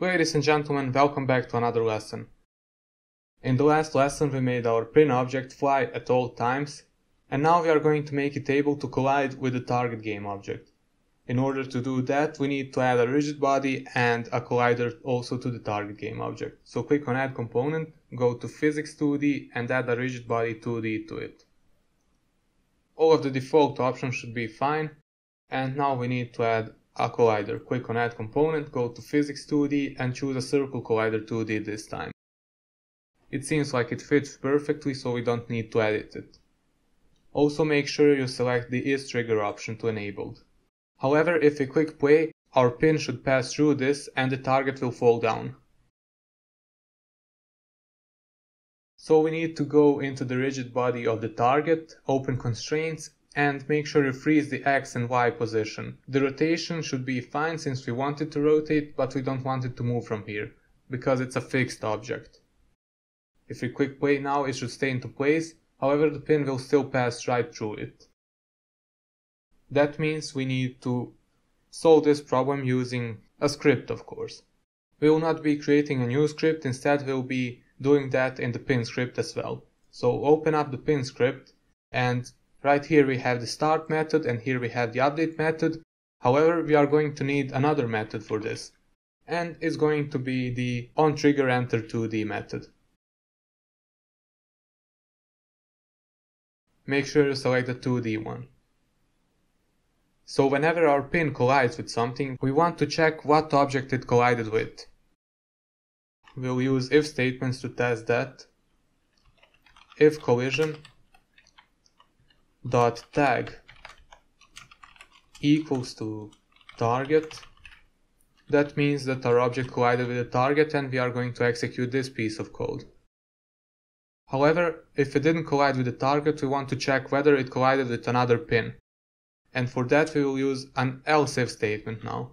Ladies and gentlemen, welcome back to another lesson. In the last lesson we made our print object fly at all times, and now we are going to make it able to collide with the target game object. In order to do that, we need to add a rigid body and a collider also to the target game object. So click on Add Component, go to Physics 2D and add a rigid body 2D to it. All of the default options should be fine, and now we need to add a collider. Click on Add Component, go to Physics 2D and choose a Circle Collider 2D this time. It seems like it fits perfectly, so we don't need to edit it. Also make sure you select the Is Trigger option to enable. However, if we click play, our pin should pass through this and the target will fall down. So we need to go into the rigid body of the target, open Constraints, and make sure you freeze the X and Y position. The rotation should be fine since we want it to rotate, but we don't want it to move from here, because it's a fixed object. If we click play now, it should stay into place, however the pin will still pass right through it. That means we need to solve this problem using a script, of course. We will not be creating a new script, instead we will be doing that in the pin script as well. So open up the pin script, and right here we have the start method and here we have the update method. However, we are going to need another method for this. And it's going to be the onTriggerEnter2D method. Make sure you select the 2D one. So whenever our pin collides with something, we want to check what object it collided with. We'll use if statements to test that. If collision dot tag equals to target, that means that our object collided with a target and we are going to execute this piece of code. However, if it didn't collide with the target, we want to check whether it collided with another pin, and for that we will use an else if statement now.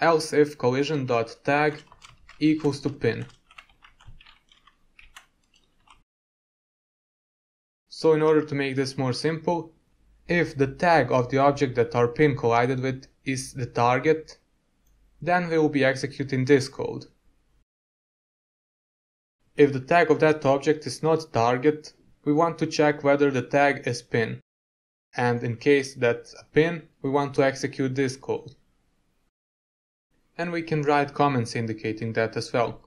Else if collision dot tag equals to pin. So in order to make this more simple, if the tag of the object that our pin collided with is the target, then we will be executing this code. If the tag of that object is not target, we want to check whether the tag is pin. And in case that's a pin, we want to execute this code. And we can write comments indicating that as well.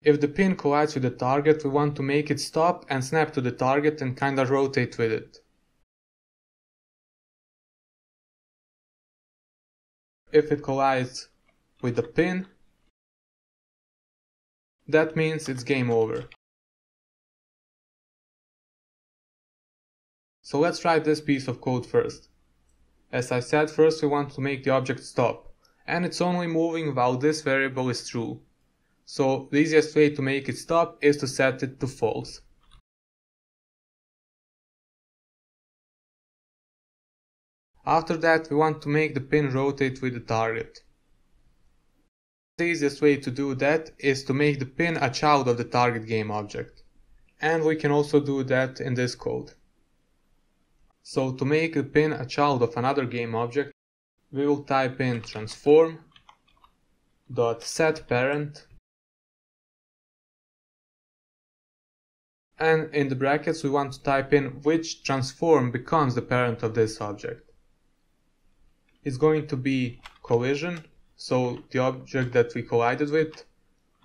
If the pin collides with the target, we want to make it stop and snap to the target and kinda rotate with it. If it collides with the pin, that means it's game over. So let's write this piece of code first. As I said, first we want to make the object stop, and it's only moving while this variable is true. So the easiest way to make it stop is to set it to false. After that we want to make the pin rotate with the target. The easiest way to do that is to make the pin a child of the target game object. And we can also do that in this code. So to make the pin a child of another game object, we will type in transform.setParent. And in the brackets we want to type in which transform becomes the parent of this object. It's going to be collision, so the object that we collided with,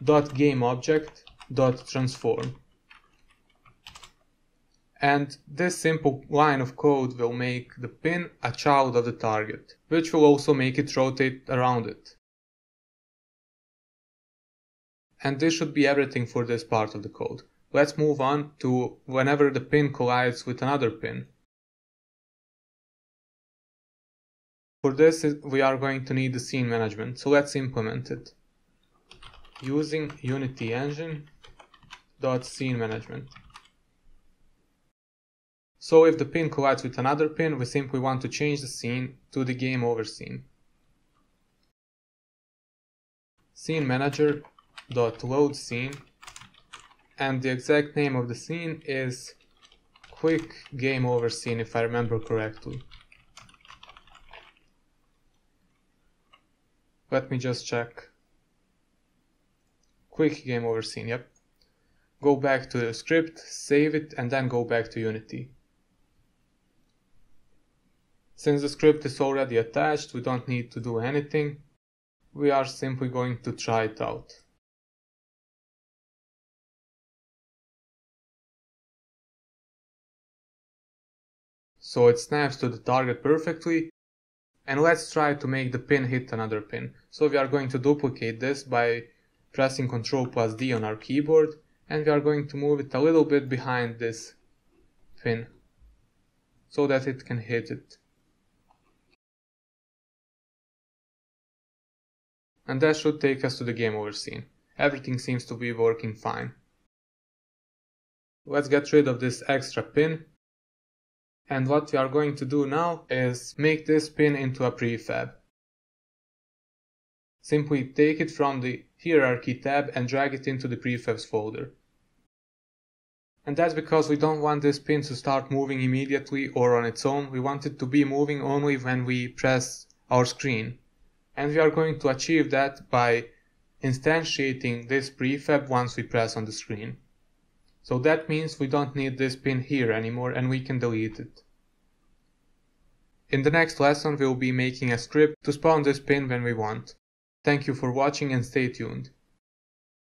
dot game object dot transform. And this simple line of code will make the pin a child of the target, which will also make it rotate around it. And this should be everything for this part of the code. Let's move on to whenever the pin collides with another pin. For this we are going to need the scene management, so let's implement it. Using Unity engine.sceneManagement. So if the pin collides with another pin, we simply want to change the scene to the game over scene. SceneManager.loadScene and the exact name of the scene is Quick Game Over Scene, if I remember correctly. Let me just check. Quick Game Over Scene, yep. Go back to the script, save it, and then go back to Unity. Since the script is already attached, we don't need to do anything. We are simply going to try it out. So it snaps to the target perfectly, and let's try to make the pin hit another pin. So we are going to duplicate this by pressing Ctrl+D on our keyboard, and we are going to move it a little bit behind this pin so that it can hit it. And that should take us to the game over scene. Everything seems to be working fine. Let's get rid of this extra pin. And what we are going to do now is make this pin into a prefab. Simply take it from the hierarchy tab and drag it into the prefabs folder. And that's because we don't want this pin to start moving immediately or on its own. We want it to be moving only when we press our screen. And we are going to achieve that by instantiating this prefab once we press on the screen. So that means we don't need this pin here anymore and we can delete it. In the next lesson we will be making a script to spawn this pin when we want. Thank you for watching and stay tuned.